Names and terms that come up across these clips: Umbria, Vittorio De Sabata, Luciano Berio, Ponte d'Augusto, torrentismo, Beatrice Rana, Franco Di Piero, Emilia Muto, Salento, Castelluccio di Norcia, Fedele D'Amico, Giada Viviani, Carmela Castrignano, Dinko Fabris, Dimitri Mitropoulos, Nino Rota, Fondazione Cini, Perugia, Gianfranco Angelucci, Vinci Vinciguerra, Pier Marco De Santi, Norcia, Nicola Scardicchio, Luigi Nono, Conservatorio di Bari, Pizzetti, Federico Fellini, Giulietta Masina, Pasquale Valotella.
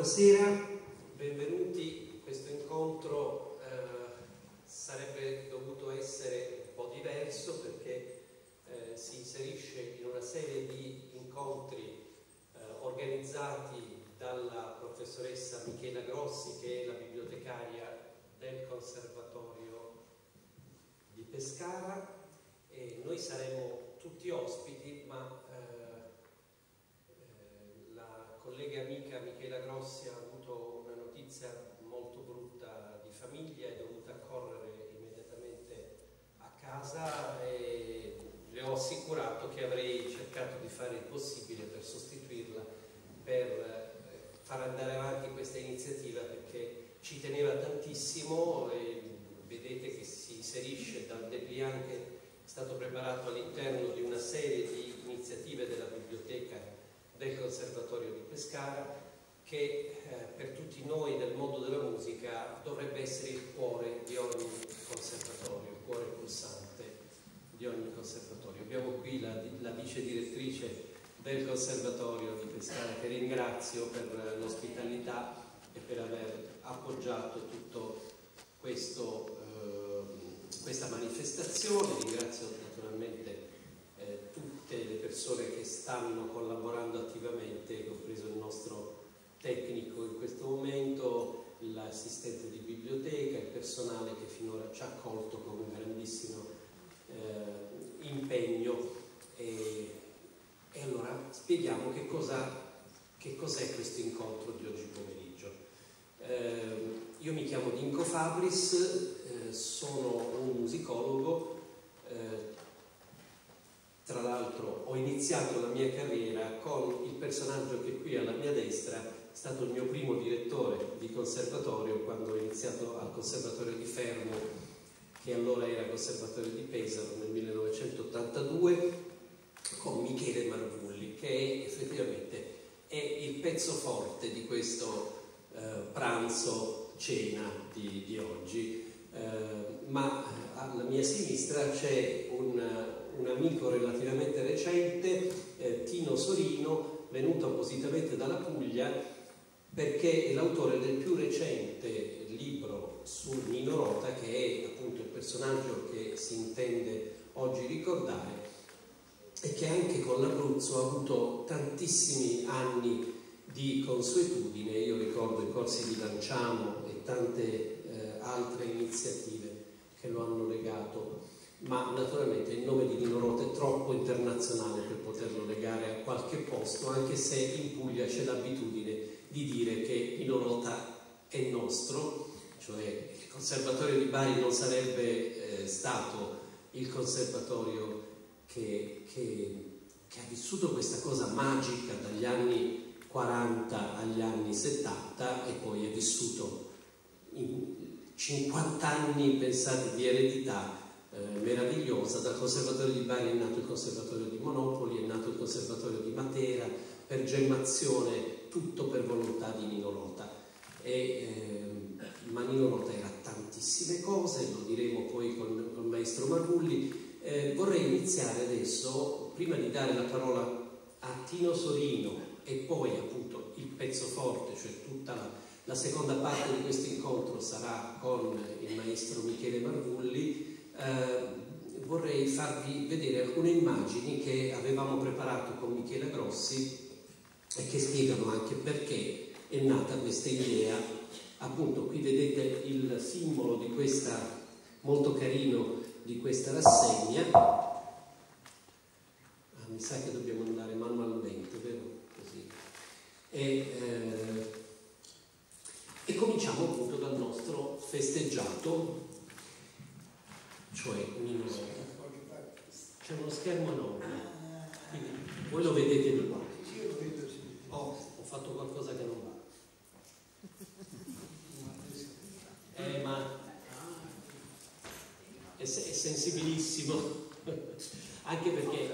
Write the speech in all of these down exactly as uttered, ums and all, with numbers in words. Buonasera, benvenuti. Questo incontro eh, sarebbe dovuto essere un po' diverso perché eh, si inserisce in una serie di incontri eh, organizzati dalla professoressa Michela Grossi, che è la bibliotecaria del Conservatorio di Pescara, e noi saremo tutti ospiti, ma eh, la collega amica Michela Grossi ha avuto una notizia molto brutta di famiglia, è dovuta correre immediatamente a casa e le ho assicurato che avrei cercato di fare il possibile per sostituirla, per far andare avanti questa iniziativa, perché ci teneva tantissimo e vedete che si inserisce dal debriefing che è stato preparato all'interno di una serie di iniziative della biblioteca del Conservatorio di Pescara, che eh, per tutti noi nel mondo della musica dovrebbe essere il cuore di ogni conservatorio, il cuore pulsante di ogni conservatorio. Abbiamo qui la, la vice direttrice del Conservatorio di Pescara, che ringrazio per l'ospitalità e per aver appoggiato tutto questo, eh, questa manifestazione. Ringrazio naturalmente eh, tutte le persone che stanno collaborando attivamente, compreso il nostro tecnico in questo momento, l'assistente di biblioteca, il personale che finora ci ha accolto con un grandissimo eh, impegno. E, e allora spieghiamo che cosa che cos'è questo incontro di oggi pomeriggio. Eh, io mi chiamo Dinko Fabris, eh, sono un musicologo, eh, tra l'altro ho iniziato la mia carriera con il personaggio che qui alla mia destra è stato il mio primo direttore di conservatorio quando ho iniziato al Conservatorio di Fermo, che allora era Conservatorio di Pesaro, nel millenovecentottantadue, con Michele Marvulli, che è, effettivamente è il pezzo forte di questo eh, pranzo cena di, di oggi. Eh, ma alla mia sinistra c'è un, un amico relativamente recente, eh, Tino Sorino, venuto appositamente dalla Puglia, perché è l'autore del più recente libro su Nino Rota, che è appunto il personaggio che si intende oggi ricordare e che anche con l'Abruzzo ha avuto tantissimi anni di consuetudine. Io ricordo i corsi di Lanciano e tante eh, altre iniziative che lo hanno legato, ma naturalmente il nome di Nino Rota è troppo internazionale per poterlo legare a qualche posto, anche se in Puglia c'è l'abitudine di dire che Nino Rota è nostro, cioè il Conservatorio di Bari non sarebbe eh, stato il conservatorio che, che, che ha vissuto questa cosa magica dagli anni quaranta agli anni settanta, e poi è vissuto in cinquanta anni, pensate, di eredità eh, meravigliosa. Dal Conservatorio di Bari è nato il Conservatorio di Monopoli, è nato il Conservatorio di Matera, per gemmazione, tutto per volontà di Nino Rota. E, eh, ma Nino Rota era tantissime cose, lo diremo poi con, con il maestro Marvulli. Eh, vorrei iniziare adesso, prima di dare la parola a Tino Sorino e poi appunto il pezzo forte, cioè tutta la, la seconda parte di questo incontro sarà con il maestro Michele Marvulli, eh, vorrei farvi vedere alcune immagini che avevamo preparato con Michela Grossi e che spiegano anche perché è nata questa idea. Appunto qui vedete il simbolo di questa, molto carino, di questa rassegna. Ah, mi sa che dobbiamo andare manualmente, vero? Così. E, eh, e cominciamo appunto dal nostro festeggiato, cioè Nino Rota. C'è uno schermo enorme, quindi voi lo vedete di qua. Oh, ho fatto qualcosa che non va. Eh, ma... è sensibilissimo anche perché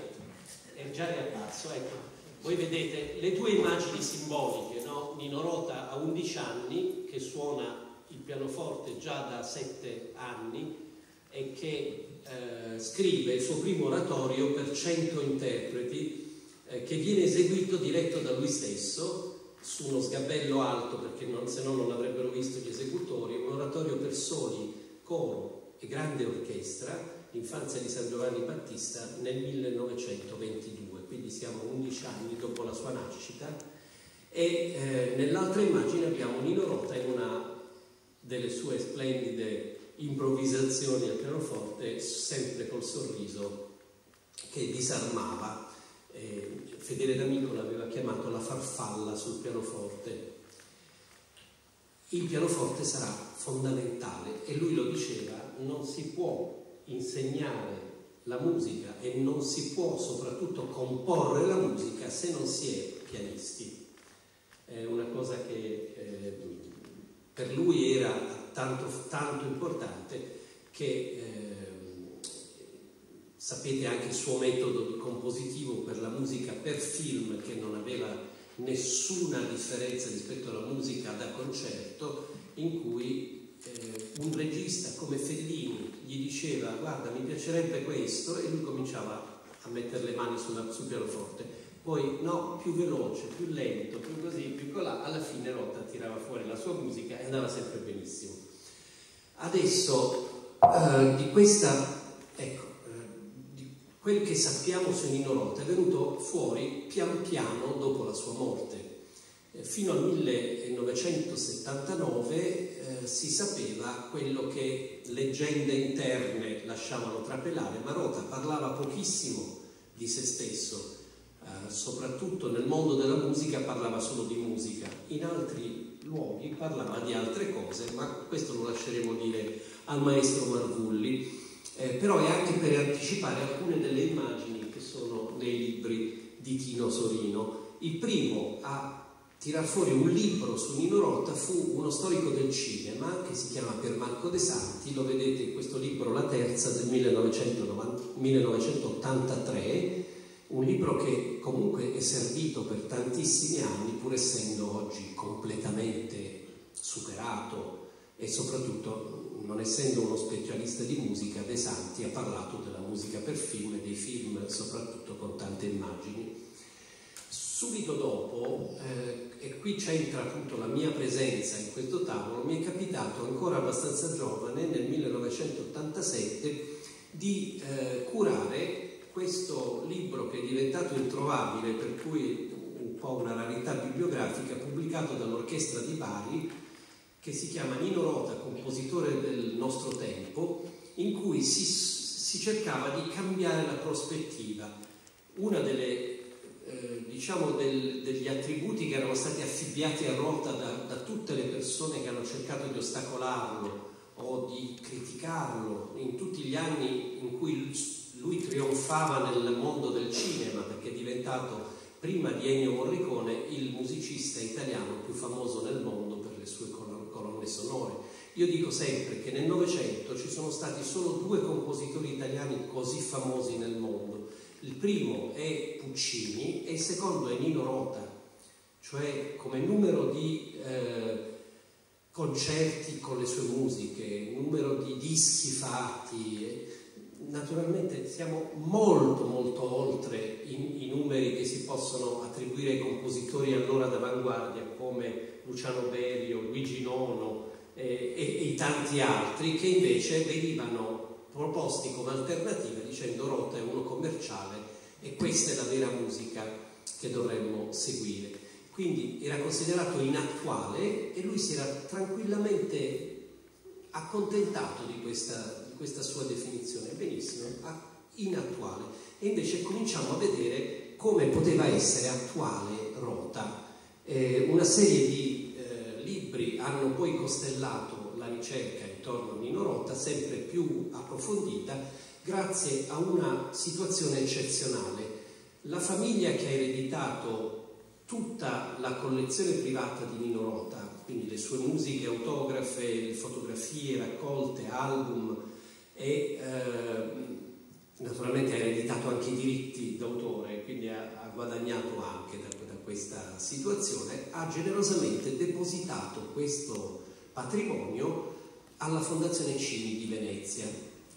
è già riabbasso, ecco. Voi vedete le due immagini simboliche, no? Nino Rota a undici anni che suona il pianoforte già da sette anni e che eh, scrive il suo primo oratorio per cento interpreti, eh, che viene eseguito diretto da lui stesso su uno sgabello alto, perché non, se no non avrebbero visto gli esecutori, un oratorio per soli, coro e grande orchestra, Infanzia di San Giovanni Battista, nel millenovecentoventidue, quindi siamo undici anni dopo la sua nascita. E eh, nell'altra immagine abbiamo Nino Rota in una delle sue splendide improvvisazioni al pianoforte, sempre col sorriso che disarmava. Eh, Fedele D'Amico l'aveva chiamato la farfalla sul pianoforte. Il pianoforte sarà fondamentale, e lui lo diceva, non si può insegnare la musica e non si può soprattutto comporre la musica se non si è pianisti. È una cosa che eh, per lui era tanto, tanto importante che eh, sapete anche il suo metodo di compositivo per la musica per film, che non aveva nessuna differenza rispetto alla musica da concerto, in cui un regista come Fellini gli diceva guarda mi piacerebbe questo, e lui cominciava a mettere le mani sulla, sul pianoforte, poi no, più veloce, più lento, più così, più colà. Alla fine Rota tirava fuori la sua musica e andava sempre benissimo. Adesso eh, di questa, ecco, eh, di quel che sappiamo su Nino Rota è venuto fuori pian piano dopo la sua morte. Fino al millenovecentosettantanove eh, si sapeva quello che leggende interne lasciavano trapelare, ma Rota parlava pochissimo di se stesso, eh, soprattutto nel mondo della musica parlava solo di musica, in altri luoghi parlava di altre cose, ma questo lo lasceremo dire al maestro Marvulli. Eh, però è anche per anticipare alcune delle immagini che sono nei libri di Tino Sorino. Il primo a tirar fuori un libro su Nino Rota fu uno storico del cinema che si chiama Pier Marco De Santi, lo vedete in questo libro, La Terza, del millenovecentottantatré, un libro che comunque è servito per tantissimi anni, pur essendo oggi completamente superato, e soprattutto non essendo uno specialista di musica. De Santi ha parlato della musica per film e dei film, soprattutto con tante immagini. Subito dopo, eh, e qui c'entra appunto la mia presenza in questo tavolo, mi è capitato ancora abbastanza giovane, nel millenovecentottantasette, di eh, curare questo libro che è diventato introvabile, per cui un po' una rarità bibliografica, pubblicato dall'Orchestra di Bari, che si chiama Nino Rota, compositore del nostro tempo, in cui si, si cercava di cambiare la prospettiva. Una delle Eh, diciamo del, degli attributi che erano stati affibbiati a Rota da, da tutte le persone che hanno cercato di ostacolarlo o di criticarlo in tutti gli anni in cui lui trionfava nel mondo del cinema, perché è diventato, prima di Ennio Morricone, il musicista italiano più famoso nel mondo per le sue col- colonne sonore. Io dico sempre che nel Novecento ci sono stati solo due compositori italiani così famosi nel mondo. Il primo è Puccini e il secondo è Nino Rota, cioè come numero di eh, concerti con le sue musiche, numero di dischi fatti. Naturalmente siamo molto molto oltre i, i numeri che si possono attribuire ai compositori allora d'avanguardia come Luciano Berio, Luigi Nono eh, e, e tanti altri, che invece venivano proposti come alternativa dicendo Rota è uno commerciale e questa è la vera musica che dovremmo seguire. Quindi era considerato inattuale e lui si era tranquillamente accontentato di questa, di questa sua definizione, benissimo, inattuale. E invece cominciamo a vedere come poteva essere attuale Rota. Eh, una serie di eh, libri hanno poi costellato la ricerca intorno a Nino Rota, sempre più approfondita, grazie a una situazione eccezionale. La famiglia che ha ereditato tutta la collezione privata di Nino Rota, quindi le sue musiche autografe, le fotografie, raccolte, album, e eh, naturalmente ha ereditato anche i diritti d'autore, quindi ha, ha guadagnato anche da, da questa situazione, ha generosamente depositato questo patrimonio alla Fondazione Cini di Venezia,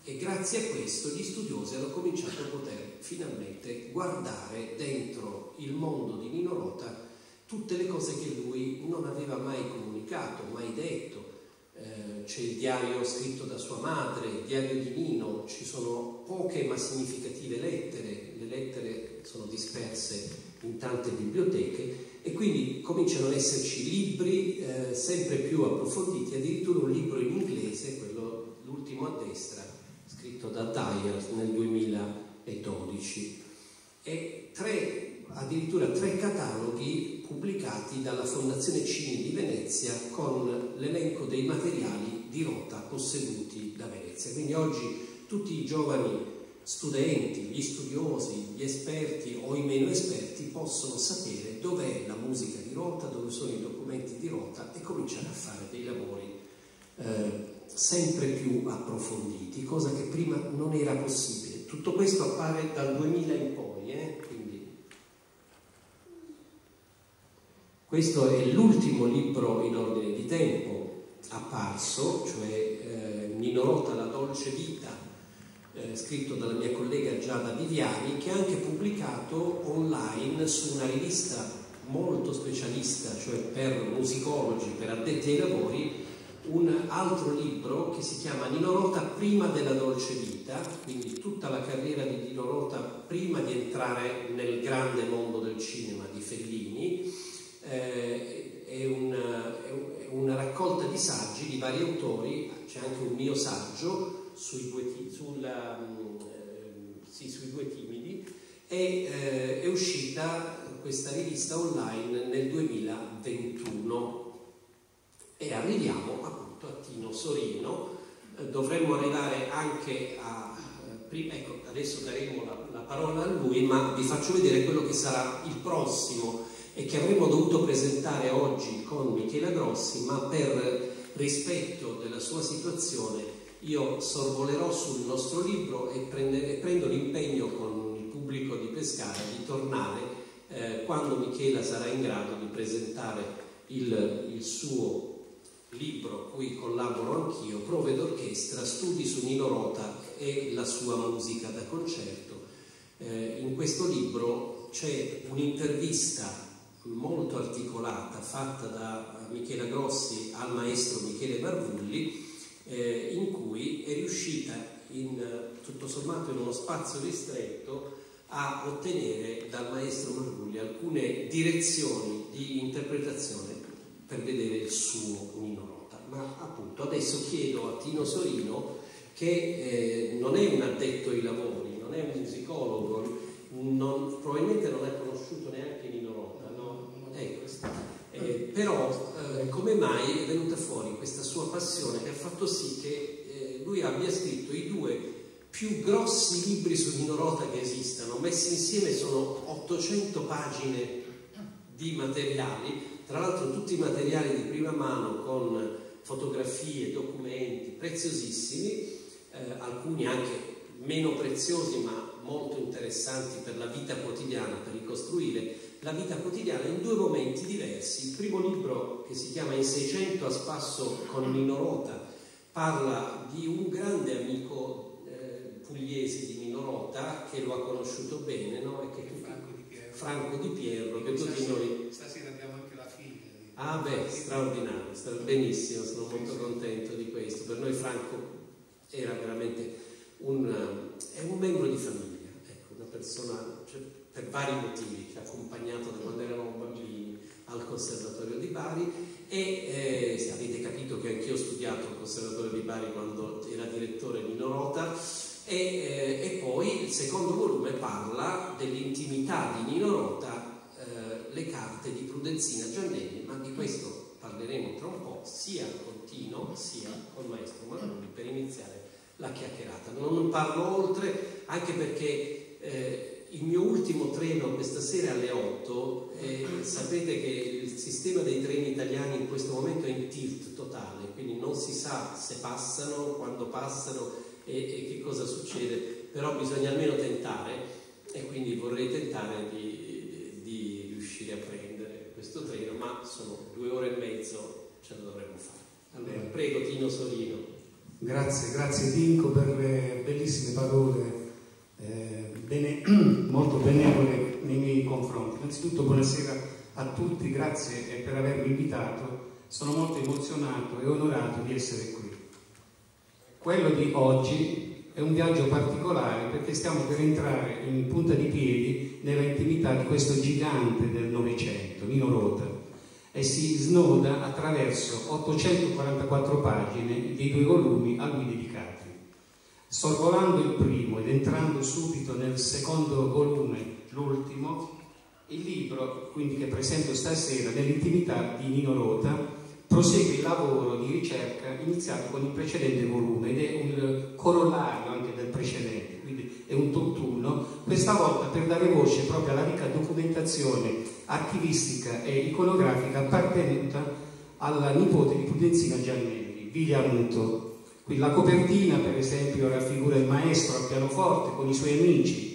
e grazie a questo gli studiosi hanno cominciato a poter finalmente guardare dentro il mondo di Nino Rota tutte le cose che lui non aveva mai comunicato, mai detto. Eh, c'è il diario scritto da sua madre, il diario di Nino, ci sono poche ma significative lettere, le lettere sono disperse in tante biblioteche e quindi cominciano ad esserci libri eh, sempre più approfonditi, addirittura un libro in inglese, quello l'ultimo a destra, scritto da Dyer nel duemiladodici, e tre, addirittura tre cataloghi pubblicati dalla Fondazione Cini di Venezia con l'elenco dei materiali di Rota posseduti da Venezia. Quindi oggi tutti i giovani studenti, gli studiosi, gli esperti o i meno esperti possono sapere dov'è la musica di Rota, dove sono i documenti di Rota e cominciare a fare dei lavori eh, sempre più approfonditi, cosa che prima non era possibile. Tutto questo appare dal duemila in poi, eh? Questo è l'ultimo libro in ordine di tempo apparso, cioè eh, Nino Rota, La dolce vita, eh, scritto dalla mia collega Giada Viviani, che è anche pubblicato online su una rivista molto specialista, cioè per musicologi, per addetti ai lavori, un altro libro che si chiama Nino Rota prima della dolce vita, quindi tutta la carriera di Nino Rota prima di entrare nel grande mondo del cinema di Fellini. Eh, è, una, è una raccolta di saggi di vari autori, c'è anche un mio saggio sui due, sulla, eh, sì, sui due timidi e eh, è uscita questa rivista online nel duemilaventuno e arriviamo appunto a Tino Sorino. Eh, dovremmo arrivare anche a prima, ecco, adesso daremo la, la parola a lui, ma vi faccio vedere quello che sarà il prossimo e che avremmo dovuto presentare oggi con Michela Grossi, ma per rispetto della sua situazione io sorvolerò sul nostro libro e prendere, prendo l'impegno con il pubblico di Pescara di tornare eh, quando Michela sarà in grado di presentare il, il suo libro, cui collaboro anch'io, Prove d'orchestra, studi su Nino Rota e la sua musica da concerto. Eh, in questo libro c'è un'intervista molto articolata fatta da Michela Grossi al maestro Michele Marvulli, eh, in cui è riuscita in, tutto sommato in uno spazio ristretto a ottenere dal maestro Marvulli alcune direzioni di interpretazione per vedere il suo Nino Rota. Ma appunto adesso chiedo a Tino Sorino, che eh, non è un addetto ai lavori, non è un musicologo, non, probabilmente non è conosciuto neanche Nino Rota, Ecco, eh, però eh, come mai è venuta fuori questa sua passione che ha fatto sì che eh, lui abbia scritto i due più grossi libri su Nino Rota che esistano, messi insieme sono ottocento pagine di materiali, tra l'altro tutti i materiali di prima mano con fotografie, documenti preziosissimi, eh, alcuni anche meno preziosi ma molto interessanti per la vita quotidiana, per ricostruire la vita quotidiana in due momenti diversi. Il primo libro, che si chiama In Seicento a spasso con Nino Rota, parla di un grande amico eh, pugliese di Nino Rota che lo ha conosciuto bene, no? E che Franco Di Piero, Franco Di Piero che tutti noi... Stasera abbiamo anche la figlia. Ah beh, straordinario, stra... benissimo, sono molto contento di questo. Per noi Franco era veramente un, è un membro di famiglia, ecco, una persona... Cioè, per vari motivi, che ha accompagnato da quando eravamo bambini al Conservatorio di Bari e eh, avete capito che anch'io ho studiato al Conservatorio di Bari quando era direttore Nino Rota e, eh, e poi il secondo volume parla dell'intimità di Nino Rota, eh, le carte di Prudenzina Giannelli, ma di questo parleremo tra un po', sia con Tino sia col maestro Marvulli, per iniziare la chiacchierata. Non parlo oltre, anche perché eh, il mio ultimo treno questa sera alle otto, eh, sapete che il sistema dei treni italiani in questo momento è in tilt totale, quindi non si sa se passano, quando passano e, e che cosa succede, però bisogna almeno tentare e quindi vorrei tentare di, di riuscire a prendere questo treno, ma sono due ore e mezzo, ce la dovremmo fare. Allora, Beh. prego Tino Sorino. Grazie, grazie Dinko per le bellissime parole. Eh, bene, molto benevole nei miei confronti. Innanzitutto buonasera a tutti, grazie per avermi invitato, sono molto emozionato e onorato di essere qui. Quello di oggi è un viaggio particolare perché stiamo per entrare in punta di piedi nella intimità di questo gigante del Novecento, Nino Rota, e si snoda attraverso ottocentoquarantaquattro pagine di due volumi a lui dedicati. Sorvolando il primo ed entrando subito nel secondo volume, l'ultimo, il libro, quindi, che presento stasera, nell'intimità di Nino Rota, prosegue il lavoro di ricerca iniziato con il precedente volume ed è un corollario anche del precedente, quindi è un tutt'uno, questa volta per dare voce proprio alla ricca documentazione archivistica e iconografica appartenuta alla nipote di Prudenzina Giannelli, Emilia Muto. Qui la copertina, per esempio, raffigura il maestro al pianoforte con i suoi amici.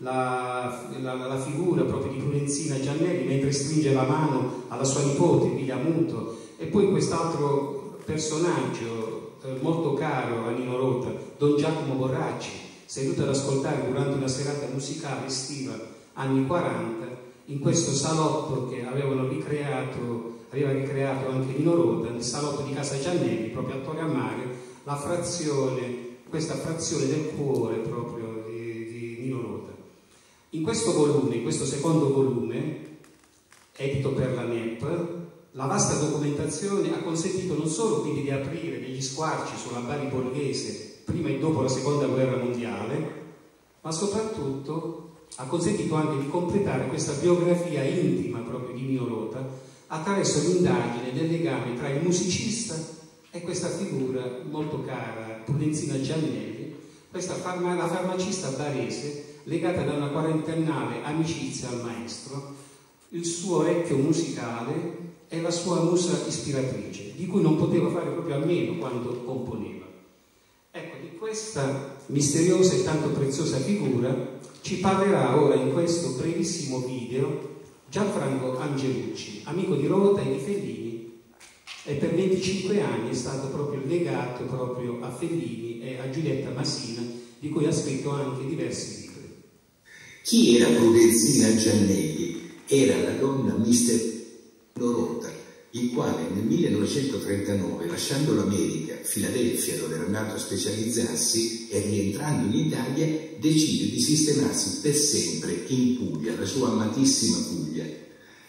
La, la, la figura proprio di Prudenzina Giannelli mentre stringe la mano alla sua nipote Emilia Muto, e poi quest'altro personaggio eh, molto caro a Nino Rota, Don Giacomo Borracci, seduto ad ascoltare durante una serata musicale estiva anni quaranta in questo salotto che avevano ricreato, aveva ricreato anche Nino Rota, nel salotto di casa Giannelli proprio a Torre a Mare, la frazione, questa frazione del cuore proprio di, di Nino Rota. In questo volume, in questo secondo volume, edito per la N E P, la vasta documentazione ha consentito non solo quindi di aprire degli squarci sulla Bari borghese prima e dopo la seconda guerra mondiale, ma soprattutto ha consentito anche di completare questa biografia intima proprio di Nino Rota attraverso l'indagine del legame tra il musicista e questa figura molto cara, Prudenzina Giannelli, questa farma, la farmacista barese, legata da una quarantennale amicizia al maestro, il suo orecchio musicale e la sua musa ispiratrice, di cui non poteva fare proprio a meno quando componeva. Ecco, di questa misteriosa e tanto preziosa figura ci parlerà ora in questo brevissimo video Gianfranco Angelucci, amico di Rota e di Fellini, e per venticinque anni è stato proprio legato proprio a Fellini e a Giulietta Masina, di cui ha scritto anche diversi libri. Chi era Prudenzina Giannelli? Era la donna misteriosa Nino Rota, il quale nel millenovecentotrentanove, lasciando l'America, Filadelfia, dove era andato a specializzarsi, e rientrando in Italia, decide di sistemarsi per sempre in Puglia, la sua amatissima Puglia.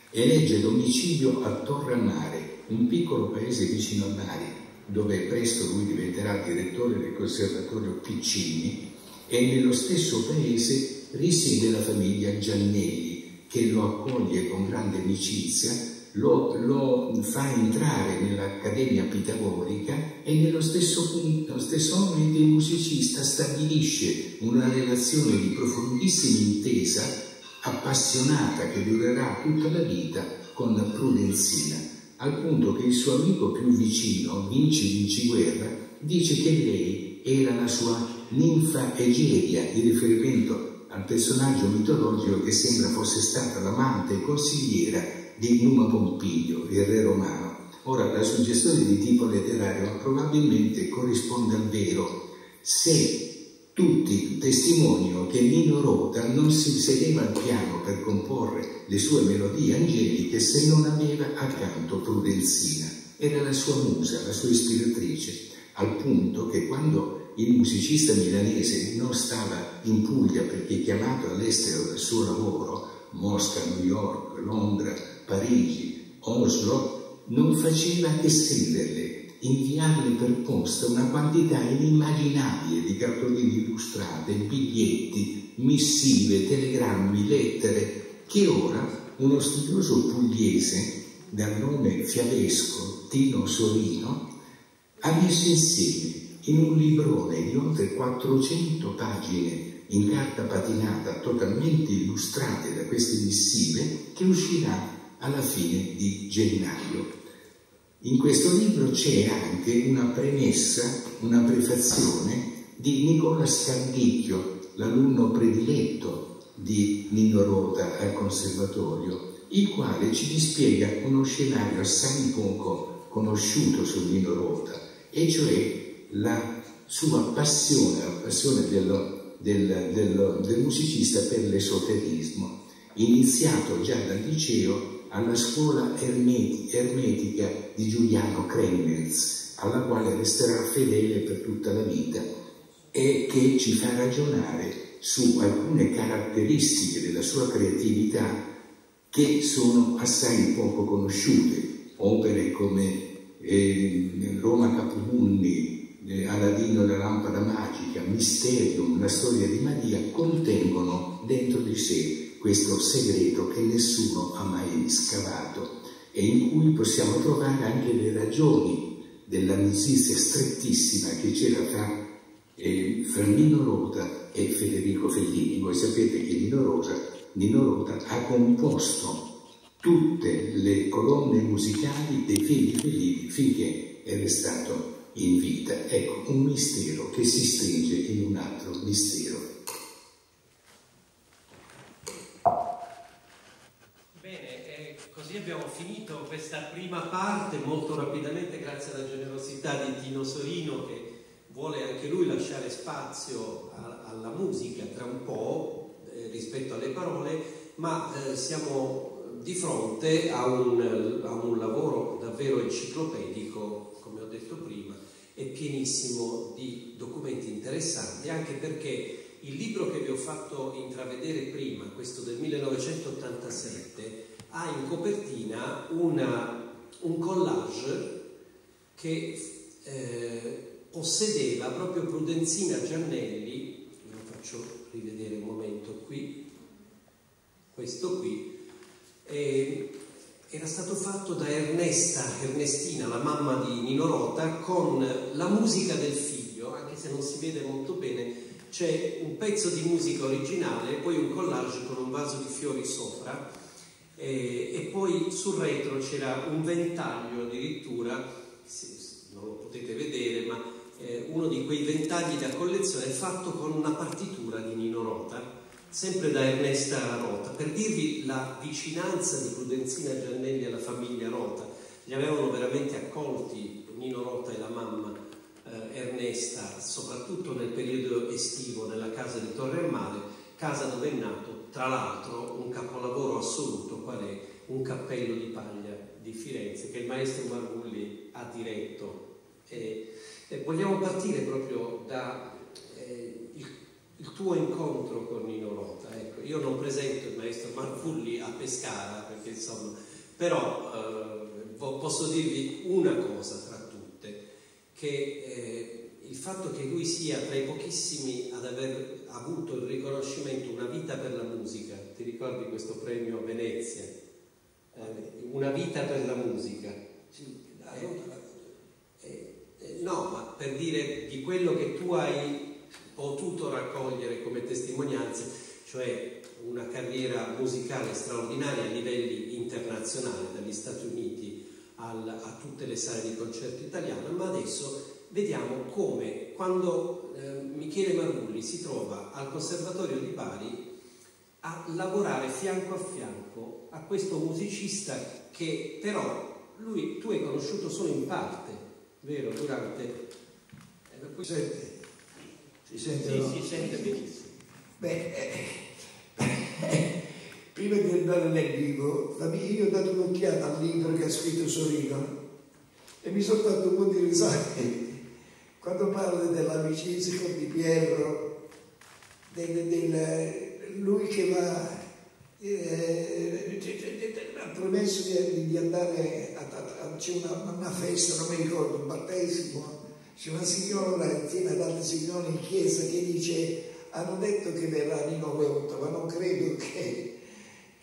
Elegge domicilio a Torre a Mare, un piccolo paese vicino a Bari, dove presto lui diventerà direttore del Conservatorio Puccini, e nello stesso paese risiede la famiglia Giannelli, che lo accoglie con grande amicizia. Lo, lo fa entrare nell'Accademia Pitagorica e nello stesso, punto, nello stesso momento il musicista stabilisce una relazione di profondissima intesa, appassionata, che durerà tutta la vita con Prudenzina, al punto che il suo amico più vicino, Vinci Vinciguerra, dice che lei era la sua ninfa Egeria, in riferimento al personaggio mitologico che sembra fosse stata l'amante e consigliera di Numa Pompilio, il re romano. Ora, la suggestione di tipo letterario probabilmente corrisponde al vero, se tutti testimoniano che Nino Rota non si sedeva al piano per comporre le sue melodie angeliche se non aveva accanto Prudenzina. Era la sua musa, la sua ispiratrice, al punto che quando il musicista milanese non stava in Puglia perché chiamato all'estero dal suo lavoro, Mosca, New York, Londra, Parigi, Oslo, non faceva che scriverle, inviarle per posta una quantità inimmaginabile di cartoline illustrate, biglietti, missive, telegrammi, lettere, che ora uno studioso pugliese dal nome fiabesco Tino Sorino ha messo insieme in un librone di oltre quattrocento pagine in carta patinata, totalmente illustrate da queste missive, che uscirà alla fine di gennaio. In questo libro c'è anche una premessa, una prefazione di Nicola Scardicchio, l'alunno prediletto di Nino Rota al Conservatorio, il quale ci dispiega uno scenario assai poco conosciuto su Nino Rota, e cioè la sua passione, la passione dello Del, del, del musicista per l'esoterismo, iniziato già dal liceo alla scuola ermeti, ermetica di Giuliano Kremmerz, alla quale resterà fedele per tutta la vita e che ci fa ragionare su alcune caratteristiche della sua creatività che sono assai poco conosciute, opere come eh, Roma Capumundi, eh, Aladino e la lampada magica, Mysterium, la storia di Maria, contengono dentro di sé questo segreto che nessuno ha mai scavato e in cui possiamo trovare anche le ragioni dell'amicizia strettissima che c'era tra Eh, fra Nino Rota e Federico Fellini. Voi sapete che Nino Rota, Nino Rota ha composto tutte le colonne musicali dei figli Fellini finché è restato in vita. Ecco, un mistero che si stringe in un altro mistero. Bene, eh, così abbiamo finito questa prima parte molto rapidamente, grazie alla generosità di Tino Sorino che vuole anche lui lasciare spazio a, alla musica tra un po' eh, rispetto alle parole, ma eh, siamo di fronte a un, a un lavoro davvero enciclopedico, come ho detto prima, e pienissimo di documenti interessanti, anche perché il libro che vi ho fatto intravedere prima, questo del millenovecentottantasette, ha in copertina una, un collage che eh, possedeva proprio Prudenzina Giannelli, ve lo faccio rivedere un momento qui, questo qui, eh, era stato fatto da Ernesta, Ernestina, la mamma di Nino Rota, con la musica del figlio, anche se non si vede molto bene, c'è un pezzo di musica originale, poi un collage con un vaso di fiori sopra, eh, e poi sul retro c'era un ventaglio addirittura, non lo potete vedere, ma eh, uno di quei ventagli da collezione fatto con una partitura di Nino Rota, sempre da Ernesta Rota. Per dirvi la vicinanza di Prudenzina Giannelli alla famiglia Rota, li avevano veramente accolti Nino Rota e la mamma eh, Ernesta, soprattutto nel periodo estivo nella casa di Torre a Mare, casa dove è nato, tra l'altro, un capolavoro assoluto qual è Un cappello di paglia di Firenze, che il maestro Marvulli ha diretto. Eh, eh, vogliamo partire proprio da eh, il, il tuo incontro con Nino Rota. Ecco, io non presento il maestro Marvulli a Pescara perché insomma, però eh, posso dirvi una cosa tra tutte, che eh, il fatto che lui sia tra i pochissimi ad aver avuto il riconoscimento Una vita per la musica, ti ricordi questo premio a Venezia? Eh, una vita per la musica, sì, eh, no, ma per dire di quello che tu hai potuto raccogliere come testimonianze, cioè una carriera musicale straordinaria a livelli internazionali, dagli Stati Uniti al, a tutte le sale di concerto italiane. Ma adesso vediamo come, quando eh, Michele Marvulli si trova al Conservatorio di Bari a lavorare fianco a fianco a questo musicista che però lui, tu hai conosciuto solo in parte, vero? Durante... Si sente? Si sente, sì, no? Si sente benissimo. Beh, eh, eh, prima di andare nel vivo, io ho dato un'occhiata al libro che ha scritto Sorino e mi sono fatto un po' di risate quando parla dell'amicizia con Di Piero, del, del, lui che va... Eh, ha promesso di, di andare a, a, a c'è una, una festa, non mi ricordo, un battesimo, c'è una signora insieme ad altre signore in chiesa che dice: hanno detto che verrà Nino Rota, ma non credo che,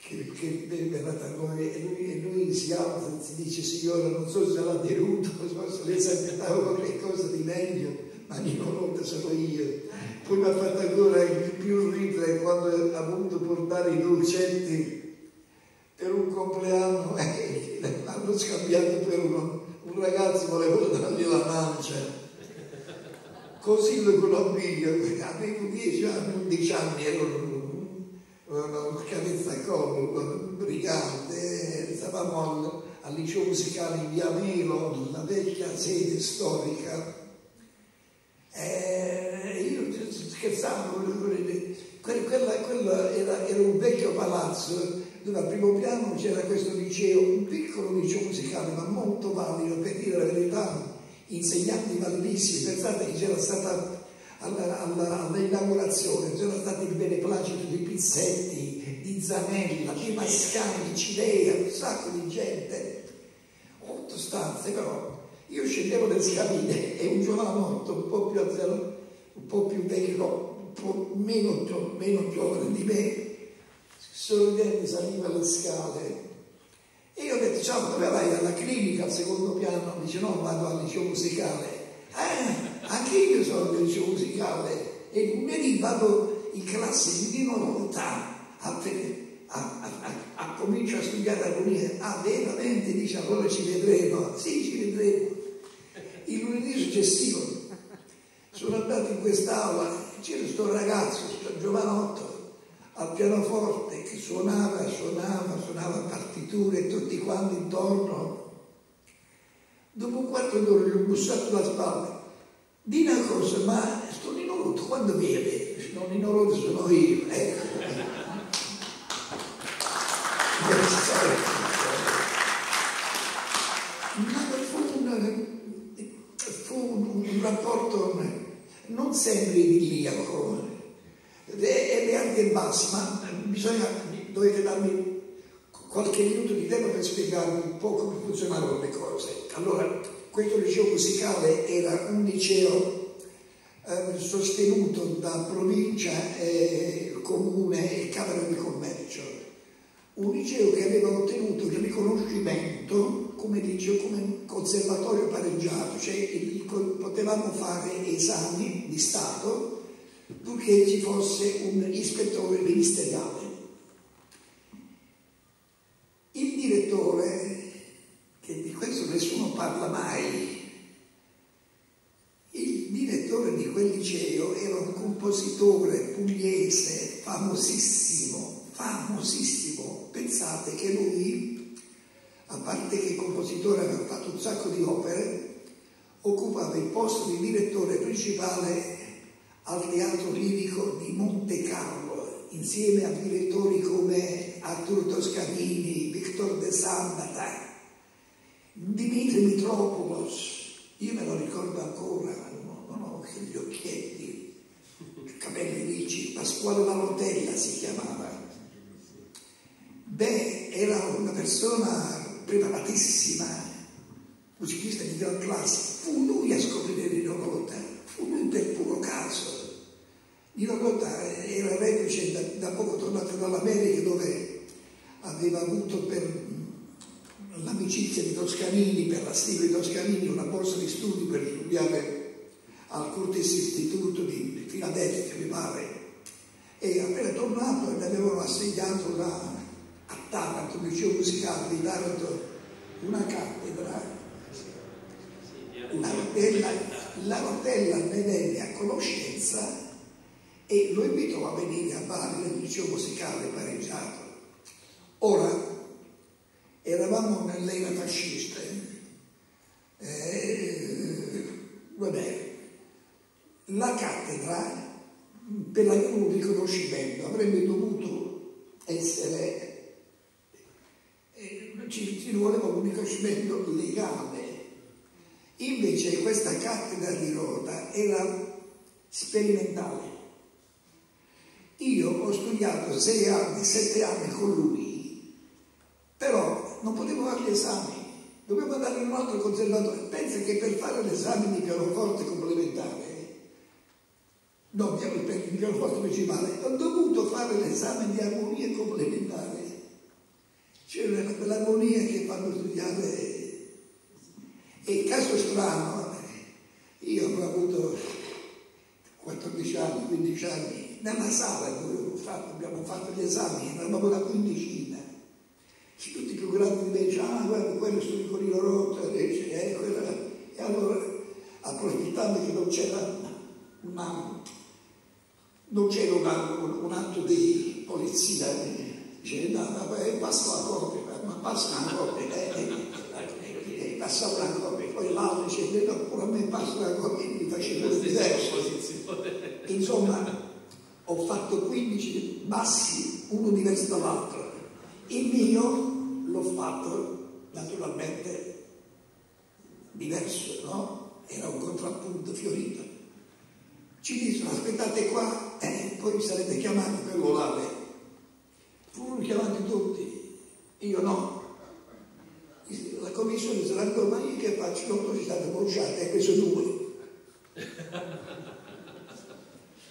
che, che verrà tra noi. E lui, e lui si alza e si dice: signora, non so se l'ha deluso, non so se lei sapeva qualcosa di meglio, ma Nino Rota sono io. Poi mi ha fatto ancora più ridere quando ha voluto portare i dolcetti per un compleanno e eh, l'hanno scambiato per uno, un ragazzo voleva dargli la mancia. Così lo conobbi, avevo dieci anni, undici anni, ero un cavezzacollo, un brigante, stavamo al, al liceo musicale in via Milo, la vecchia sede storica. Eh, io scherzavo, quella, quella era, era un vecchio palazzo dove al primo piano c'era questo liceo, un piccolo liceo musicale ma molto valido, per dire la verità, insegnanti validissimi. Pensate che c'era stata all'inaugurazione, c'era stato il beneplacito di Pizzetti, di Zanella, di Mascagni, di Cilea, un sacco di gente, otto stanze. Però io scendevo del scavile e un giovanotto un po' più azzurro, un po' più vecchio, meno, meno giovane di me, sorridente saliva le scale e io ho detto: ciao, dove vai? Alla clinica al secondo piano? Dice: no, vado al liceo musicale. Eh, anche io sono del liceo musicale e lunedì vado in classe di Nino Rota a, a, a, a, a comincio a studiare l'armonia. Ah, veramente? Dice: allora ci vedremo. Sì, ci vedremo. Il lunedì successivo sono andato in quest'aula, c'era questo ragazzo, questo giovanotto al pianoforte che suonava, suonava, suonava partiture, tutti quanti intorno. Dopo un quarto d'ora gli ho bussato alla spalla. Dì una cosa, ma sto Nino Rota quando viene? No, Nino Rota sono io, ecco. Ma fu un, fu un rapporto non sempre idilliaco, e anche bassi, ma bisogna, dovete darmi qualche minuto di tempo per spiegarvi un po' come funzionavano le cose. Allora, questo liceo musicale era un liceo eh, sostenuto da provincia, eh, comune e camera di commercio, un liceo che aveva ottenuto il riconoscimento come, dice, come conservatorio pareggiato, cioè il, potevamo fare esami di Stato purché ci fosse un ispettore ministeriale. Il direttore, che di questo nessuno parla mai, il direttore di quel liceo era un compositore pugliese famosissimo, famosissimo. Pensate che lui, a parte che il compositore aveva fatto un sacco di opere, occupava il posto di direttore principale al Teatro Lirico di Monte Carlo, insieme a direttori come Arturo Toscanini, Vittorio De Sabata, Dimitri Mitropoulos. Io me lo ricordo ancora, non ho gli occhietti, i capelli ricci. Pasquale Valotella si chiamava. Beh, era una persona preparatissima, musicista di gran classe. Fu lui a scoprire Nino Rota, fu lui per puro caso. Nino Rota era reduce, da, da poco tornato dall'America, dove aveva avuto per l'amicizia di Toscanini, per la stima di Toscanini, una borsa di studi per studiare al Curtis Istituto di Filadelfia, mi pare. E appena tornato gli avevano assegnato una, a Taranto, un liceo musicale di Taranto, una cattedra. La Rotella, la Rotella ne venne a conoscenza e lo invitò a venire a Bari nel liceo musicale pareggiato. Ora, eravamo nell'era fascista, eh, vabbè, la cattedra per avere un riconoscimento avrebbe dovuto essere, eh, ci, ci voleva un riconoscimento legale. Invece questa cattedra di Rota era sperimentale. Io ho studiato sei anni, sette anni con lui, però non potevo fare gli esami, dovevo andare in un altro conservatorio. Pensa che per fare l'esame di pianoforte complementare, no, per il pianoforte principale, ho dovuto fare l'esame di armonia complementare, cioè l'armonia che fanno studiare. E caso strano, io avevo avuto quattordici anni, quindici anni, nella sala dove fatto, abbiamo fatto gli esami, eravamo una quindicina, tutti più grandi di me dicevano: ah, guarda, quello sto di Nino Rota, e, eh, e allora, approfittando che non c'era non c'era un atto di polizia, dice: no, no, passa la copia, ma passa la copia, eh. Passava una copia, poi l'altro diceva: no, pure a me passa una copia, mi faceva un diverso. Insomma, ho fatto quindici bassi, uno diverso dall'altro. Il mio l'ho fatto naturalmente diverso, no? Era un contrappunto fiorito. Ci dissero: aspettate qua, eh, poi vi sarete chiamati per volare. Furono chiamati tutti, io no. La commissione si raccomandò: ma io che faccio? Loro ci state bruciate, e questo due.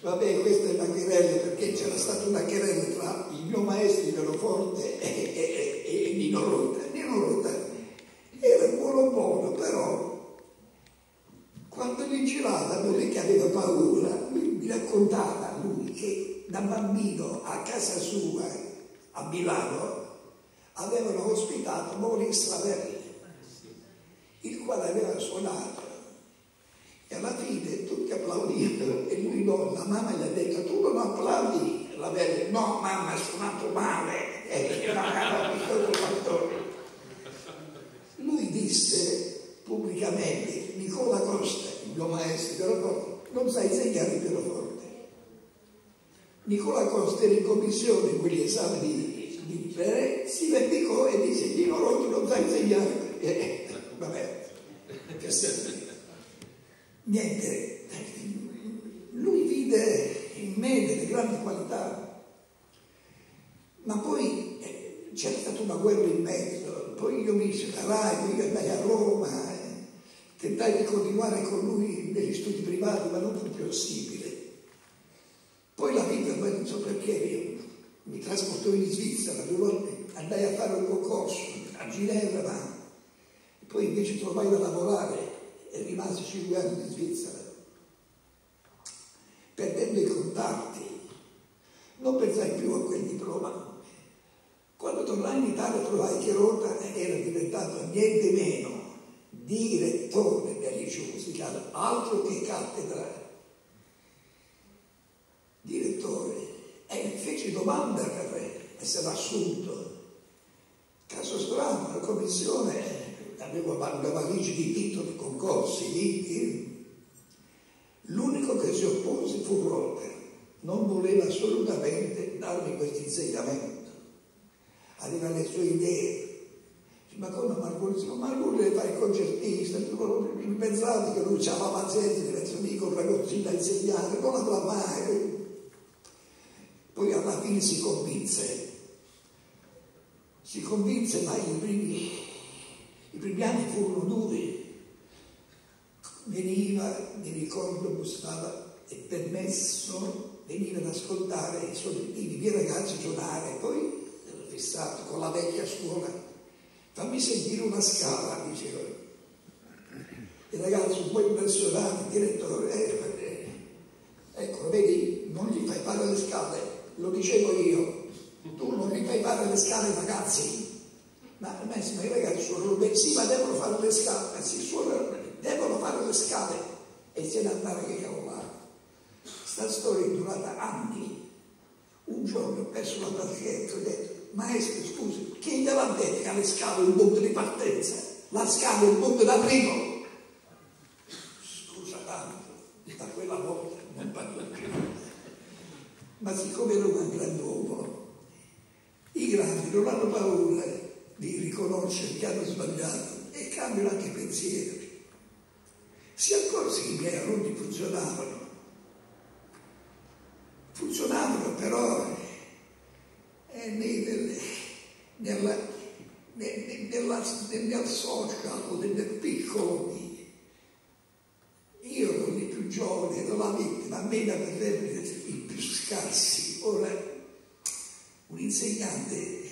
Vabbè, questa è una querela, perché c'era stata una querela tra il mio maestro di pianoforte e, e, e, e Nino Rota. Nino Rota era buono buono, però quando gli giravano, perché aveva paura, mi raccontava lui che da bambino a casa sua a Milano avevano ospitato Maurice Ravel, il quale aveva suonato. E alla fine tutti applaudivano e lui no, la mamma gli ha detto: tu non applaudi, la bella, no mamma, ha suonato male, e la lui disse pubblicamente: Nicola Costa, il mio maestro di pianoforte, non sa insegnare il pianoforte. Nicola Costa era in commissione in quegli esami di, di Pere, si vendicò e disse: Nino Rota non sa insegnare, eh, vabbè, che serve. Niente, lui vide in me delle grandi qualità, ma poi eh, c'era stata una guerra in mezzo, poi io mi separai, io andai a Roma, eh, tentai di continuare con lui negli studi privati, ma non fu più possibile. Poi la vita, poi non so perché, io, mi trasportò in Svizzera, due volte andai a fare un concorso a Ginevra, ma poi invece trovai da lavorare. E rimasi cinque anni in Svizzera, perdendo i contatti. Non pensai più a quel diploma. Quando tornai in Italia trovai che Rota era diventato niente meno direttore del liceo musicale, altro che cattedra. Direttore. E fece domanda per essere assunto. Caso strano, la commissione... avevo una valigia di titoli, concorsi, libri. L'unico che si oppose fu Rota, non voleva assolutamente darmi questo insegnamento, aveva le sue idee. Ma come Marvulli? Marvulli deve fare il concertista, non pensate che non c'aveva pazienza di mezzo amico ragazzino a insegnare, non l'avrà mai. Poi alla fine si convinse, si convinse, ma i primi... I primi anni furono duri, veniva, mi ricordo, Gustavo, è permesso, veniva ad ascoltare i soldini, i miei ragazzi giocare, poi ero fissato con la vecchia scuola, fammi sentire una scala, dicevo. Il ragazzo un po' impressionato, il direttore, eh, ecco, vedi, non gli fai fare le scale, lo dicevo io, tu non gli fai fare le scale ragazzi. Ma, ma i ragazzi sono bene, sì, ma devono fare le scale, si suonano, devono fare le scale, e se ne andare che cavolare. Sta storia è durata anni. Un giorno ho perso la targhetta e ho detto: maestro, scusi, chi gliel'ha detto che alle scale è un punto di partenza? La scala è un punto d'arrivo. Scusa tanto, da quella volta non parlo più. Ma siccome ero un grand'uomo, i grandi non hanno paura di riconoscere che hanno sbagliato e cambiano anche i pensieri. Si accorse che i miei alunni funzionavano, funzionavano però eh, nel, nella, nel, nella, nel, nel social o nel piccolo. Io ero i più giovani, ero la vittima, a me da vedere i più scarsi. Ora, un insegnante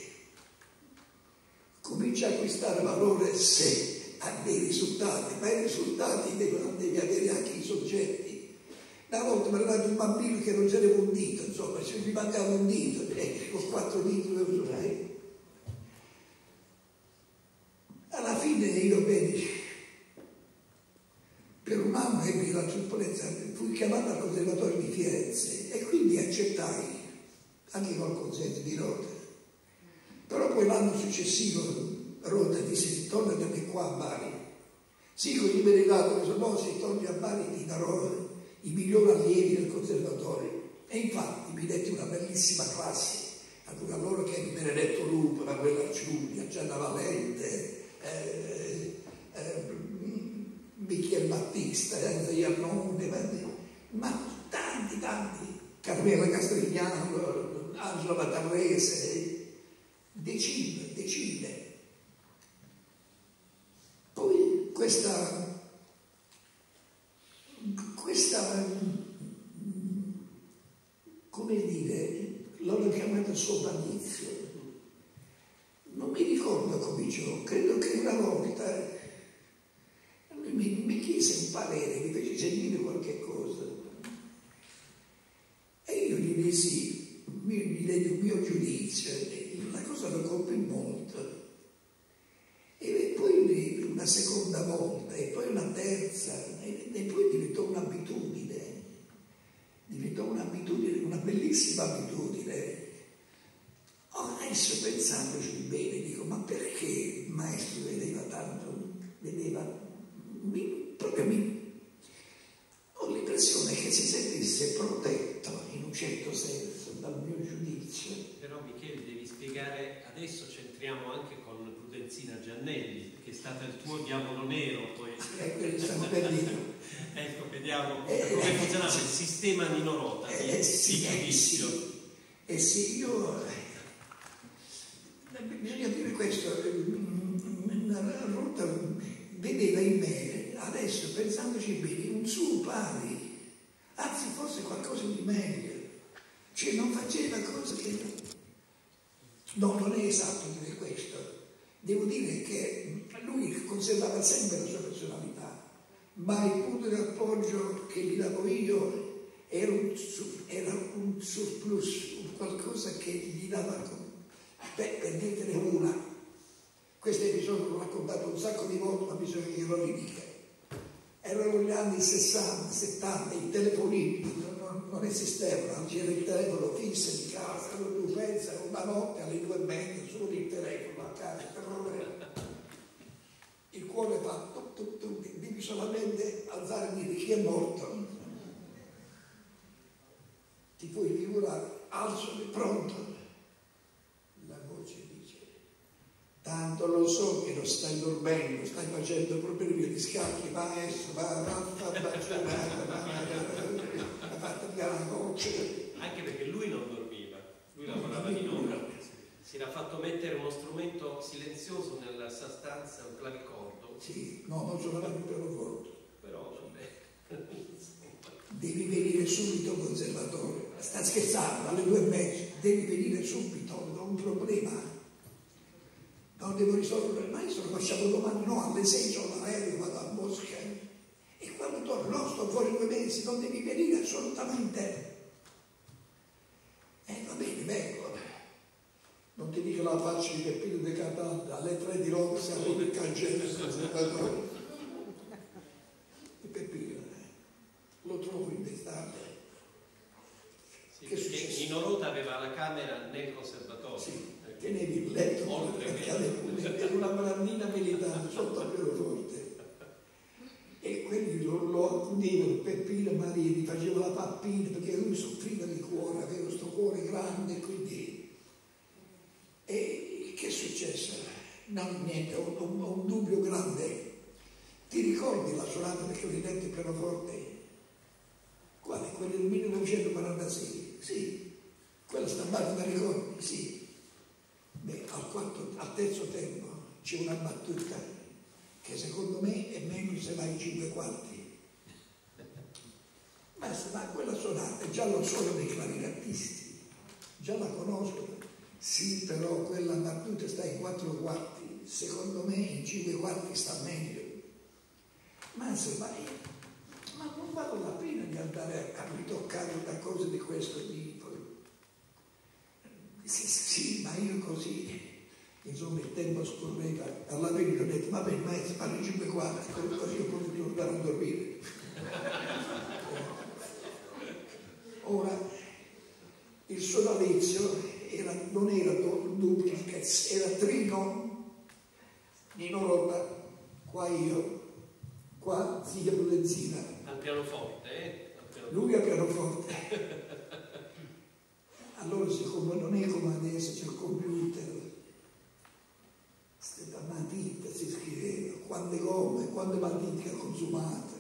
comincia a acquistare valore se ha dei risultati, ma i risultati devono, devi avere anche i soggetti. Una volta mi è arrivato un bambino che non c'era un dito, insomma, se mi mancava un dito, eh, con quattro diti dovevo usare. Alla fine io vedi, per un anno ebbi la turbolenza, fui chiamato al Conservatorio di Firenze e quindi accettai, anche col consenso di Rota. Però poi l'anno successivo Rota disse: torna da me qua a Bari. Sì, così mi è dato, no, se torni a Bari ti darò i migliori allievi del conservatorio. E infatti mi detti una bellissima classe allora loro che Benedetto Lupo, la quella Giulia, Gianna Valente, eh, eh, Michele Battista, eh, Iannone, ma tanti tanti, Carmela Castrignano, Angelo Batarrese, decine, decine. Poi questa questa come dire, l'ho chiamata sodalizio, non mi ricordo cominciò, credo che una volta lui mi, mi chiese un parere, mi fece sentire qualche cosa e io gli dissi, gli dei il mio giudizio, la cosa lo colpì molto, e poi una seconda volta e poi una terza, e, e poi diventò un'abitudine. Diventò un'abitudine, una bellissima abitudine. Adesso pensandoci bene, dico, ma perché il maestro vedeva tanto? Vedeva, mi, proprio mi, ho l'impressione che si sentisse protetto in un certo senso dal mio giudizio. Però Michele, devi spiegare, adesso c'entriamo anche con Prudenzina Giannelli, che è stata il tuo diavolo nero, poi. Ecco, stiamo perdendo. Ecco, vediamo eh, come funzionava eh, il sistema Nino Rota. Eh, eh, sì, eh, sì, eh sì, io... Eh, bisogna dire questo, Rota vedeva in me, adesso pensandoci bene, un suo pari, anzi forse qualcosa di meglio, cioè non faceva cose che... No, non è esatto dire questo, devo dire che lui conservava sempre la sua personalità, ma il punto di appoggio che gli davo io era un, era un surplus, qualcosa che gli dava. Beh, per dirtene una, questo episodio l'ho raccontato un sacco di volte, ma bisogna che lo ridica. Erano gli anni sessanta, settanta, i telefonini non, non esistevano, c'era il telefono fisso di casa, tu pensa, una notte alle due e mezza solo il telefono a casa, il cuore fa tup, tup, tup, devi solamente alzare e dire chi è morto, ti puoi figurare, alzo e pronto, la voce dice, tanto lo so che non stai dormendo, stai facendo problemi di scacchi, va adesso, va avanti, va avanti, anche perché lui non dormiva, lui lavorava di notte, si era fatto mettere uno strumento silenzioso nella sua stanza, un clavicordo. Sì, no, non suonava più clavicordo. Però, vabbè. Devi venire subito, conservatore. Sta scherzando, alle due e mezza. Devi venire subito, ho un problema. Non devo risolvere il maestro, lo facciamo domani. No, alle sei sono all'aereo, vado a Mosca. E quando torno, no, sto fuori due mesi, non devi venire assolutamente. E eh, va bene, vengo. Non ti dico la faccia di Peppino De Catalla, alle tre di Roma si arriva il cancello, e Peppino lo trovo in d'estate. Sì, che perché Nino Rota aveva la camera nel conservatorio. Sì, tenevi il letto, oltre che era una brandina militare sotto al pianoforte. E quelli lo, lo accudivano, Peppino Maria, gli faceva la pappina, perché lui soffriva di cuore, aveva questo cuore grande, quindi... E che è successo? Non niente, ho, ho, ho un dubbio grande. Ti ricordi la sonata del clarinetto e pianoforte? Quale? Quella del millenovecentoquarantasei? Sì. Quella stampata da ricordi? Sì. Beh, al, quarto, al terzo tempo c'è una battuta che secondo me è meno se vai in cinque quarti. Ma, ma quella sonata già lo sono dei clarinettisti, già la conosco. Sì, però quella battuta sta in quattro quarti, secondo me in cinque quarti sta meglio. Ma se vai, ma non vale la pena di andare a ritoccare una cosa di questo tipo. Sì, sì, ma io così, insomma il tempo scorreva, alla fine ho detto, va bene, ma si parla in cinque quarti, così io posso tornare a dormire. Ora, il sodalizio... Era, non era duplicaz, era trino, Nino Rota, qua io, qua zia Prudenzina. Al pianoforte, eh? Al pianoforte. Lui al pianoforte. Allora siccome non è come adesso c'è il computer, la matita si scriveva, quante gomme, quante matite consumate.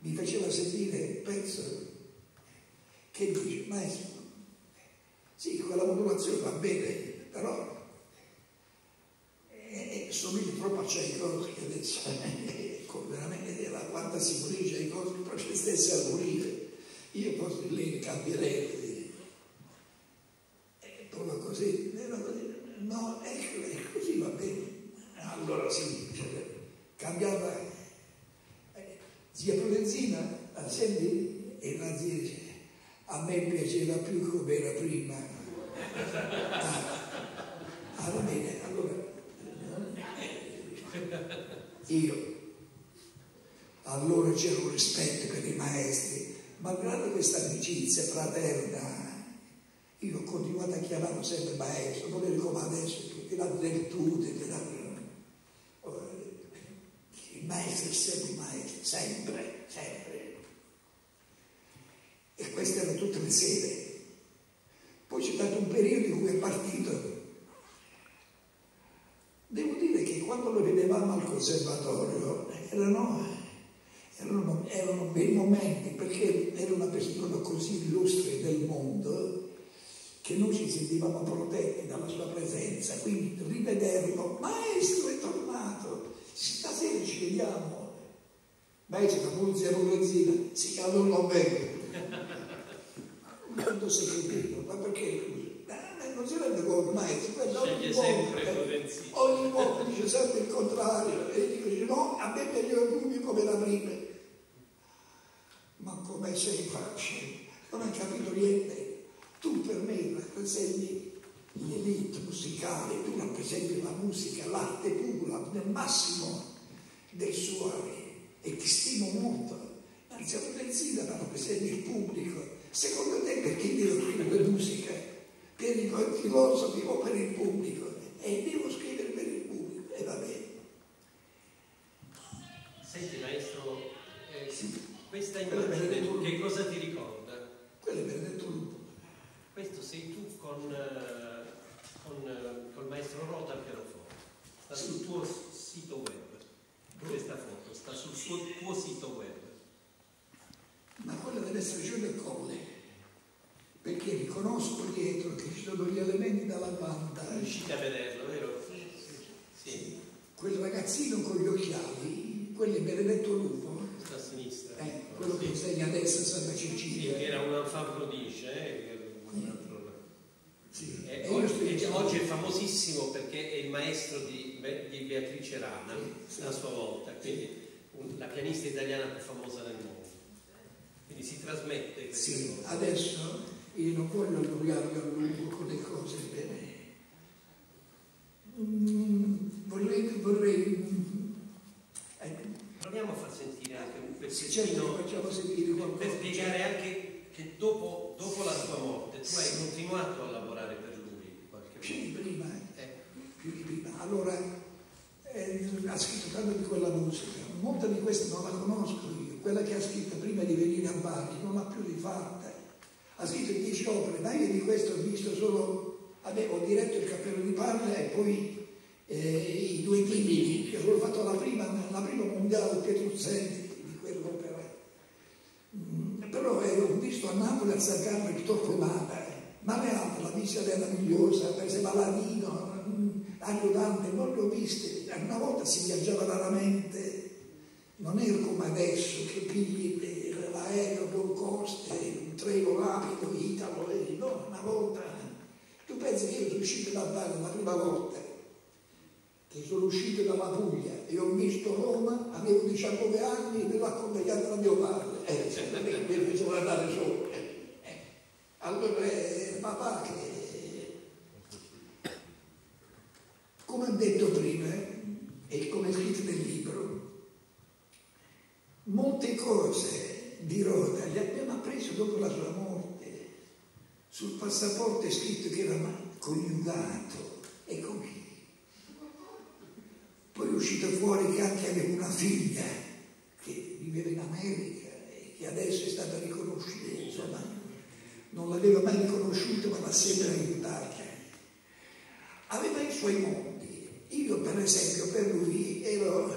Mi faceva sentire il pezzo che dice, maestro, sì, quella modulazione va bene, però eh, somiglia troppo a Tchaikovsky adesso, ecco, veramente la quanta si pulisce i cosi, proprio stessa a pulire. Io posso lì capirei, e proprio così, era così. No, ecco, è così, va bene. Allora sì, cioè, cambiava. Eh, zia Prudenzina, la senti? E la zia dice, a me piaceva più come era prima. Ah, ah, va bene, allora. Io. Allora c'era un rispetto per i maestri, malgrado questa amicizia fraterna. Io ho continuato a chiamarlo sempre maestro, non ero come adesso, perché la virtù, che la... il maestro è sempre maestro, sempre, sempre. E queste erano tutte le sere. Poi c'è stato un periodo in cui è partito. Devo dire che quando lo vedevamo al conservatorio erano, erano, erano bei momenti, perché era una persona così illustre del mondo, che noi ci sentivamo protetti dalla sua presenza, quindi rivederlo, maestro è tornato, stasera ci vediamo. Maestro, la polizia Prudenzina, sì, allora non vengo. Quando si è capito, ma perché? Non si rende conto, maestro, ogni volta, ogni volta dice sempre il contrario, e dice no, a me piaceva più come la prima. Ma come sei facile? Non hai capito niente. Tu per me rassegni l'elite musicale, tu rappresenti la musica, l'arte pura, nel massimo dei suoi, e ti stimo molto. Ma siamo pensati da rappresentare il pubblico. Secondo te perché devo scrivere musica? Per i filosofi o per il pubblico? E devo scrivere per il pubblico, e va bene. Senti maestro, eh, sì. Questa immagine che cosa ti ricorda? Quello è Benedetto Lupo. Questo sei tu con, con, con il maestro Rota al pianoforte, sta sì. Sul tuo sito web, questa foto, sta sul suo, tuo sito web. Ma quella deve essere giù del colle, perché riconosco dietro che ci sono gli elementi dalla banda. Riuscite a vederlo, vero? Sì. Sì. Sì. Quel ragazzino con gli occhiali, quello è Benedetto Lupo. Sta a sinistra. Eh, quello sì. Che insegna adesso a Santa Cecilia. Sì, che era un enfant prodige, eh? Sì. Eh, oggi, oggi è famosissimo perché è il maestro di, di Beatrice Rana, sì, a sua volta, quindi un, la pianista italiana più famosa del mondo, quindi si trasmette. Sì, adesso io non voglio allungare con le cose, mm, vorrei, vorrei eh. proviamo a far sentire anche un pezzettino, certo, per spiegare anche che dopo, dopo la sua morte tu hai continuato a lavorare per lui in qualche modo. Più di prima, eh. Più di prima. Allora, eh, ha scritto tanto di quella musica, molta di questa non la conosco io, quella che ha scritto prima di venire a Bari non l'ha più rifatta, ha scritto dieci opere, ma io di questo ho visto solo, vabbè, ho diretto il cappello di Parma e poi eh, i due timidi, che avevo fatto la prima, la prima mondiale del Pietruzzelli, di quell'opera. Però ho visto a Napoli azzarcarlo il Torquemada, ma le altre, la visita era meravigliosa, per esempio Aladino, aiutante, non le ho viste. Una volta si viaggiava raramente, non era come adesso che pigli l'aereo, buon coste, un treno rapido, italo, no, una volta. Tu pensi che io sono uscito da Bari la prima volta, che sono uscito dalla Puglia e ho visto Roma, avevo diciannove anni e me l'ho accompagnata da mio padre. Eh, certo, mi faceva andare solo. Eh. Allora, eh, papà, che eh, come ho detto prima, eh, e come è scritto nel libro, molte cose di Rota le abbiamo apprese dopo la sua morte. Sul passaporto è scritto che era coniugato, ecco qui. Poi è uscito fuori che anche aveva una figlia che viveva in America. Adesso è stata riconosciuta, insomma, non l'aveva mai riconosciuto, ma l'ha sempre aiutato. Aveva i suoi modi. Io, per esempio, per lui ero,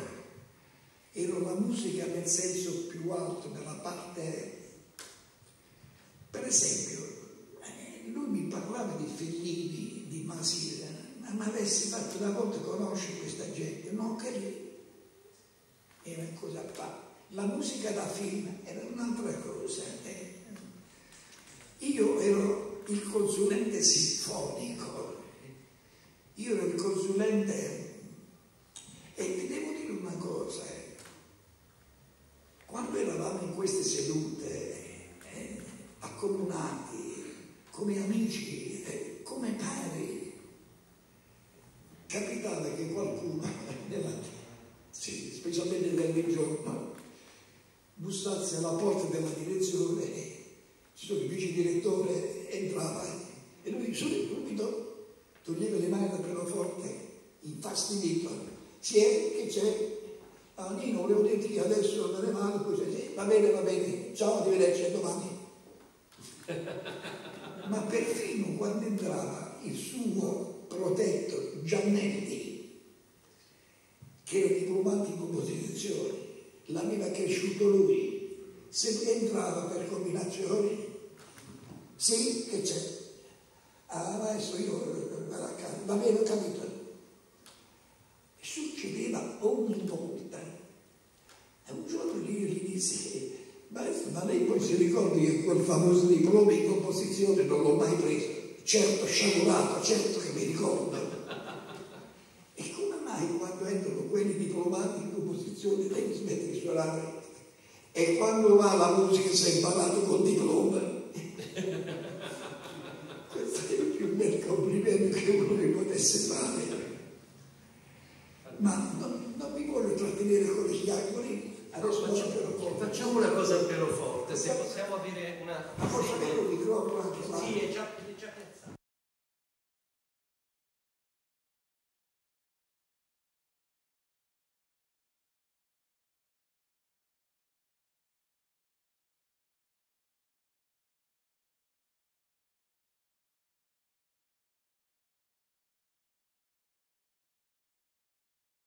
ero la musica nel senso più alto, nella parte... Per esempio, lui mi parlava di Fellini, di Masina, ma mi avessi fatto una volta conoscere questa gente, non che lì era cosa fa. La musica da film era un'altra cosa. Io ero il consulente sinfonico, io ero il consulente, e vi devo dire una cosa, quando eravamo in queste sedute eh, accomunati come amici, eh, come pari, capitava che qualcuno nella, sì, specialmente nel giorno, bussasse alla porta della direzione, il vice direttore entrava e lui subito toglieva le mani dal pianoforte, infastidito. Si è, che c'è? Ah, Nino, volevo dirti che adesso me ne vado, poi sì, va bene, va bene, ciao, arrivederci, a domani. Ma perfino quando entrava il suo protetto Giannelli, che era diplomato in composizione, l'aveva cresciuto lui, se entrava per combinazioni, sì, che c'è? Ah, adesso io... va bene, ho capito. Succedeva ogni volta. E un giorno io gli dissi: ma lei poi si ricordi che quel famoso diploma in composizione non l'ho mai preso? Certo, sciagurato, certo che mi ricordo. E come mai quando entrano quelli diplomati in composizione lei smette di suonare? E quando va la musica si è imparata col diploma? Questo è il più bel complimento che uno mi potesse fare. Ma non, non mi voglio trattenere con gli angoli. Allora, facciamo, facciamo una cosa al pianoforte, se possiamo avere una... Ma posso avere un microfono anche là? Sì, è già, è già pensato.